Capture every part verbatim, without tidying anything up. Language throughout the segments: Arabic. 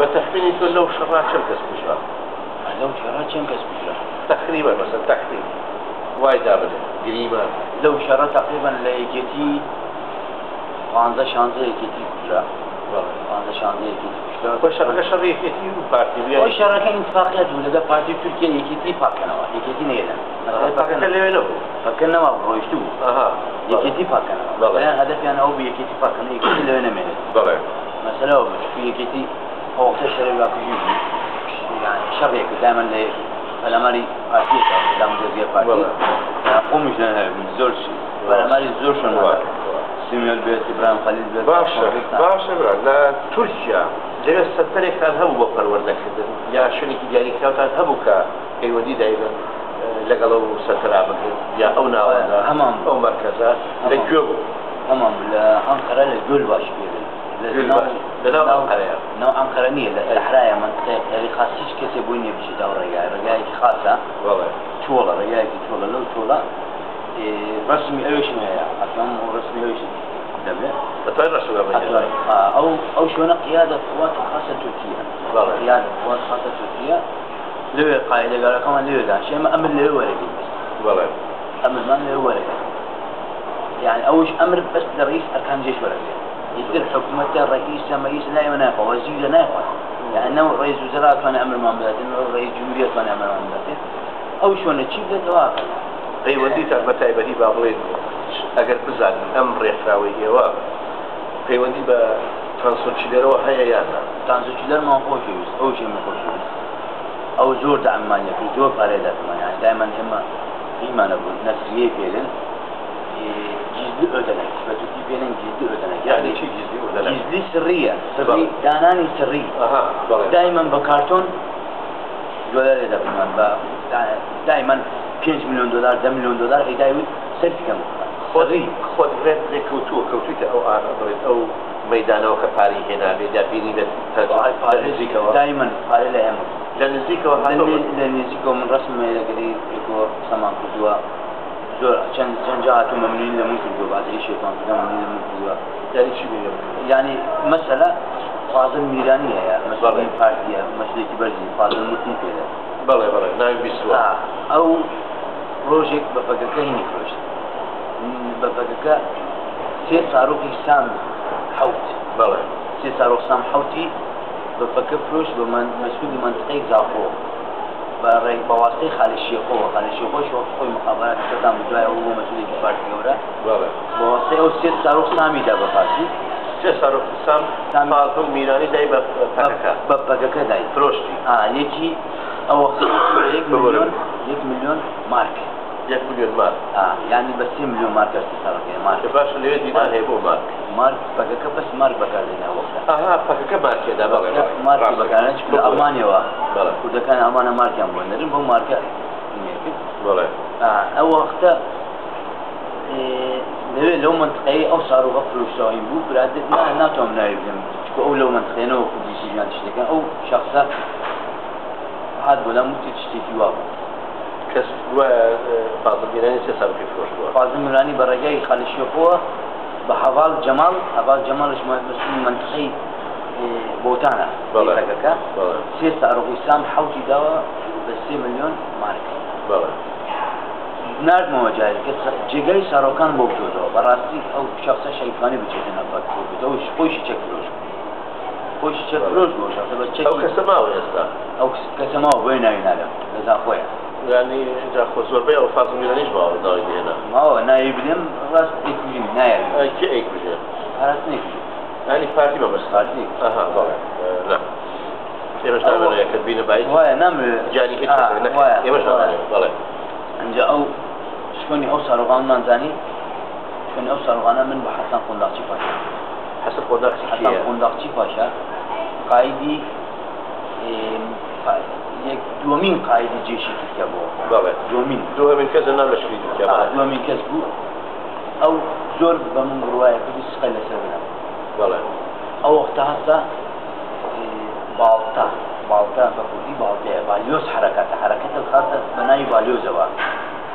بتخميني تقول لو شراء كم كسب شراء؟ لو شراء كم كسب شراء؟ تقريبا مثلا تقريبا وايد أبدا قريبا لو شراء تقريبا لقيتي خمسة شانزة لقيتي شراء خمسة شانزة لقيتي شراء وشراء شراء لقيتي بارتي وشراء كإنفاقات ولا ده بارتي تركيا لقيتي فاكنا لقيتي نيلا فاكنا ليلو فاكنا ما بروشتو أها لقيتي فاكنا أنا هدفي أنا أبي لقيتي فاكنا لقيتي لينا مين؟ بلى مثلا أبي في لقيتي أو تشرب يأكل يعني شريك دائما ليه فلا ماري عارفين لا مجازية فارقين قومش لنا بالزورش فلا ماري الزورش نوار سمي البيت إبراهيم خليل بيت باشا باشا برا لا تركيا جرى السنتين كان هبو بقر وردك يا شنك جاري كان هبو كي ودي دايما لقلو سنترا يا أو ناوانا همام أو مركزة لجوب همام لأنقرة لجول باش بيري لناو أنقرة ناو أنقرة نية الحراية منطقة اللي خاصيش كسي بويني بشي دور رجاي رجاي خاصة والله تولى رجاي تولى لو تولى رسمي أيش مهيا أفهم رسمي أيش دبلة تطير رسمي أيش أو أو شو أنا قيادة قوات خاصة تركيا والله قيادة قوات خاصة تركيا ليه قايدة قال كمان ليه ده شيء ما أمر ليه ولا كده والله أمر ما ليه ولا يعني أوش أمر بس لرئيس أركان جيش ولا كده يصير حكومته الرئيس رئيس لا ينافع وزير لا ينافع لأنه رئيس وزراء كان أمر مملكته رئيس جمهورية كان أمر مملكته أو شو نشيب التواقع أي وديت متى بدي بعضين أقدر بزعل أمر إحراوية واقع أي ودي ب ترانسوتشيلر وهاي يانا ترانسوتشيلر ما خوشيوس أو شيء ما خوشيوس أو زور دعم مانيا في زور قريدات مانيا دائما هما هما نقول نسيء فيلن جزء أدنى فتوتي فيلن جزء أدنى يعني شيء جزء أدنى جزء سرية سري داناني سري دائما بكارتون دولار إذا بمن دائما خمسة مليون دولار عشرة مليون دولار إذا يود سرتكم خذي خذ غير كوتو كوتو أو أرض أو ميدان أو كفاري هنا بيدا بيني بس دائما على الأهم لنزيكو لنزيكو من رسم إلى قريب يكون سما كدوا زور كان كان جاءتهم ممنوعين لممكن كدوا بعد إيش يكون كدوا ممنوعين لممكن كدوا يعني مسألة فاضل ميرانية يعني مسألة فاردية مسألة برزي فاضل ممكن كده بله بله نعم بسوا أو بروجيك بفكرك هني بروجيك بفكرك سير صاروخ سام حوت بله سير صاروخ سام حوتي بفكر بروج بمن مسؤول منطقة زافو بري بواسطة خالد الشيخو خالد الشيخو شو خوي مخابرات كذا مدعي هو مسؤول كفارتي ورا بله بواسطة أو سير صاروخ سامي ده بفارتي سير صاروخ سام سام فاضل ميراني ده بفكرك بفكرك ده بروجي آه نيجي أو خمسة مليون یک مليون مارك یک مليون مارك آه يعني بس سي مليون مارك استثارة كده مارك باش اللي يدي ده هيبو مارك مارك بقى كبس مارك بقى لنا وقتها آه بقى كبار كده بقى مارك بقى لنا شكل أمانية واه بلى وده كان أمانة مارك يا مولنا ريم بوم مارك بلى آه أو وقتها نبي لو منطقي أو صاروا غفلوا شايم بو برادة ما ناتهم نايبهم أو لو منطقينا وخدي شيء جان تشتكي أو شخصا هذا ولا ممكن تشتكي وابو کس و فاضل میرانی چه سر پیفروش بود؟ فاضل میرانی برای جای خالشی خوا به حوال جمال، حوال جمالش مسئول منطقه بوتانه. بله. بله. سه سرخی سام حوتی داو به سه میلیون مارک. بله. نرد مواجهه که جگری سرکان موجود است. براستی او شخص شیطانی بچه نبود. اوش خویش چکروش. خویش چکروش باشه. او کس ما ویسته. او کس ما وینایی ندارد. لذا خویه. يعني إذا خسر بيع وفاز ميلان إيش بعوض دايد هنا؟ ما هو نايب لهم راس إكوجين نايب. أي شيء إكوجين. راس إكوجين. يعني فارتي ما بس فارتي. أها طبعا. نعم. إيه مش نعمل يا كتبين بعيد. ويا نعمل. جاني كده. آه. إيه مش نعمل. طبعا. نجأو شكوني أوصل وغان من زاني شكوني أوصل وغان من بحسن قنداقشي فاشا. حسن قنداقشي. حسن قنداقشي فاشا. قايدي. یک دومین قائد جیشی که بود. بله. دومین. دومین کس نامش کی بود؟ آه دومین کس بود. او زور با من روای کدیس خیلی سرنا. بله. او وقت هستا بالتا بالتا فکری بالتا بالیوس حرکت حرکت خاصه بنای بالیوس بود.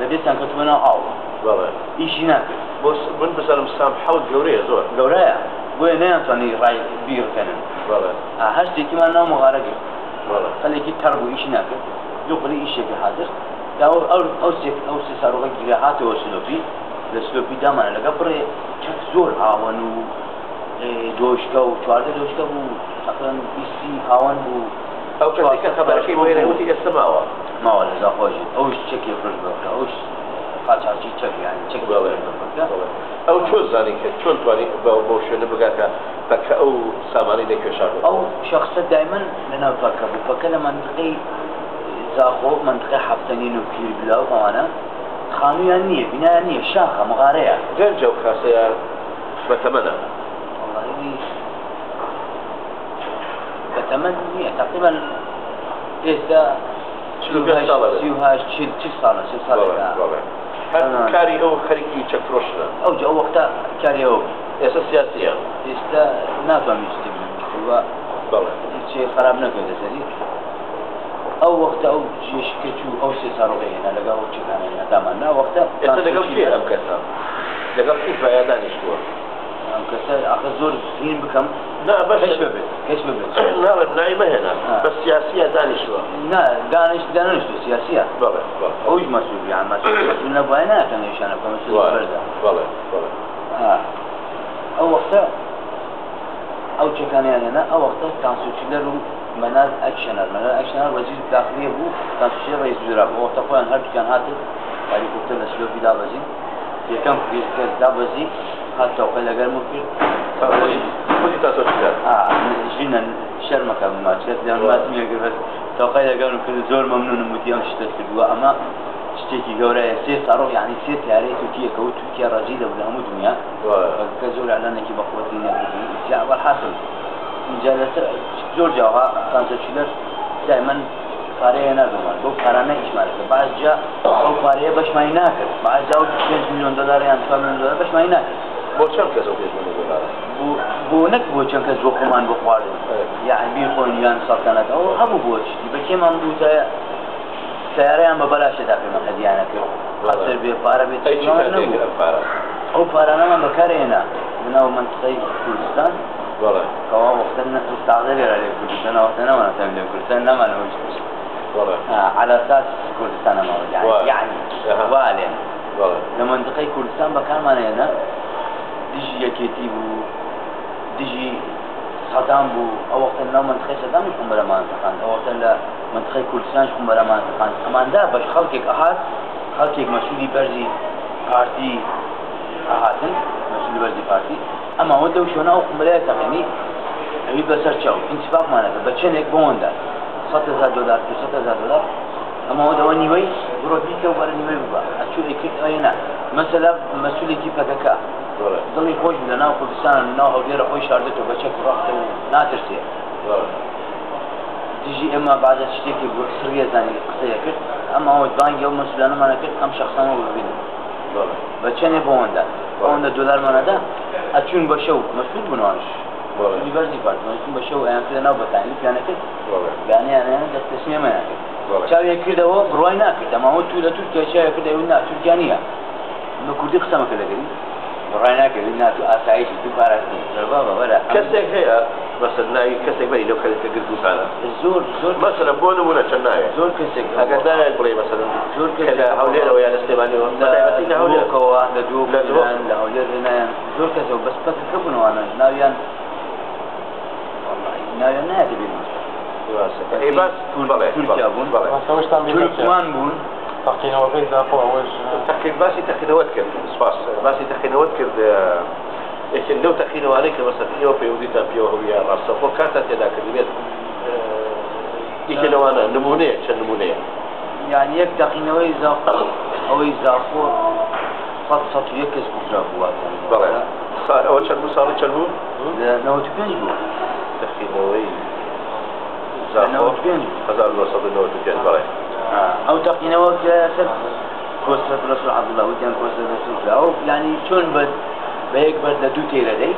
لبيتنا كتبنا عاو بلا إيش هناك بس بن بس أنا مسامح حاول جورية زور جورية وين أنتوني راي بير كنن بلا هشتي كمان نوع مغارقة بلا خلي كي تربو إيش هناك يقولي إيش في حاضر ده أو أو أو سيف أو سيساروك جراحات وسلوبي لسلوبي دام أنا لقبره كيف زور عوانو دوشكا وشواردة دوشكا هو أصلاً بيسي عوان هو أو كذا خبر شيء وين أنتي السماوة ما ولا زاخوجي أو إيش شكل فرج بكرة أو إيش قطعة شيء شكل يعني شكل بكرة أو شو زاني كده شو تواني بوشون بكرة فك أو ساماني ده كشاف أو شخص دائماً لنا فكر فكلا منطقي زاخو منطقي حبتنين وكيل بلا وأنا خانية نية بناء نية شاخة مغارية جنجو كاسيار بتمنى بتمنى تقريبا إذا شو هاش شو هاش شيل شيل صالة شيل صالة هل كاري أو خليكي تكروشنا أو جو وقتها كاري أو إذا سياسية إذا نافع مستبد هو بلى شيء خراب نقول زين أو وقت أو جيش كتشو أو سيسارو غينا لقاه وجهنا دامنا وقتها إذا لقاه فيه أم كسر لقاه فيه بيادان يشوه كسر أخذ زور زين بكم لا بس كيش ببيت كيش ببيت لا النايمة هنا بس سياسية دانش شو لا دانش دانش سياسية بلى بلى أوج مسؤول يعني مسؤول من أبوينا كان يشانه كمسؤول برده بلى بلى آه أو وقتها أو كان يعني أنا أو وقتها كان سوتشيلر منال أكشنر منال أكشنر وزير الداخلية هو كان سوتشيلر رئيس وزراء هو تقول أن هرب كان هاتف عليه كتير نسلوه في دابزين يكمل في دابزين حتى وقال غير ممكن تقولي كل تاسوت اه جينا شرمك ما شفت لان ما سمعت غير توقع قالوا كل زول ممنون مديام شتت الجوا اما شتيكي غورا سي صاروا يعني سي تاري تركيا كو تركيا رجيده ولا مو دنيا كزول اعلانك بقوه الناس يا والحاصل جلسه جورجيا ترانزيشنال دائما قارئ انا زمان دو قرانا اشمال بعد جاء او قارئ باش ما يناكر بعد جاء خمسة مليون دولار يعني ثمانية مليون دولار باش ما يناكر بوشان كذا خمسة مليون دولار بو بونك بوشان كذا وخمان بقوار يعني بيقول يان سلطنه او ابو بوش بكي ممدوده سياره ام ببلاش دافي من هذه انا كيو خاطر بالعربي او قرانا ما بكرينا من اول منطقه كردستان والله قام وقتنا استعداد عليك كردستان وقتنا ما نتعلم كردستان ما نوجد آه على أساس كردستان موجود يعني واي. يعني غاليا لما انتقي كردستان بكام أنا هنا دجي يكتيب دجي صدام بو أو وقت لما انتقي صدام يكون بلا ما انتقان أو وقت لما انتقي كردستان يكون بلا ما انتقان أما عندها باش خلقك أحد خلقك مسؤولي برزي بارتي أحدا مسؤولي برزي بارتي أما هو دوش هنا أخم بلا يتقيني أبي بسر شاو انتفاق معنا بچنك بوندا ستة آلاف دولار ستة آلاف دولار اما هو دواني وي بروبيك وبرني وي بقى اشوف لك اينا مثلا مسؤولي كيف هكا ضلي خوش لنا كردستان ناو غير خوش اردته بشكل راحت ناترسي تجي اما بعد اشتكي بسريه ثانيه قصيه كده اما هو بانك يوم مسؤول انا ما كنت كم شخصا وبين بچني بوندا بوندا دولار ما ندا اشون بشو مسؤول بنوانش والله يبرزي بعد ما يكون بشو يعني كده نوبة يعني يعني كده يعني أنا ده التسمية ما يعني شايف كده هو روينا كده ما هو تودا تركيا شايف كده يقولنا تركيانية إنه كردي خصمة كده كده روينا كده إنها تأسيس تبارك الله ولا كسر هي مثلا كسر بني لو كده كردو سالا زور زور مثلا بونه ولا شناية زور كسر هكذا يقولي مثلا زور كده حوالينا ويا الاستباني ولا بتيجي حوالينا كوا ندوب ندوب لا حوالينا زور كده بس بتكفون وأنا ناويان لا لا لا تبين واسك اي بس والله تركيا بون والله فاستوشتان بين تركيان بون تقينا وغير ذا فوق واش تقيد بس تاخذوات كرد اسفاس بس تاخذوات كرد ايش لو تاخذوا عليك بس في اوروبا وديتا بيو هويا راسه فكاتا تذاك البيت يجي وانا نمونه شنمونه يعني يك تقينا اذا او اذا فوق قد صوت يكس بجابوا والله صار اول شهر صار شهر لا نوت بيجو تخيلوا ايه هزار وسط نوت وتين برای. او تقینا و کسب کوسه رسول عبدالله و تین کوسه رسول الله. او یعنی چون بد به یک بار دو تیره دی.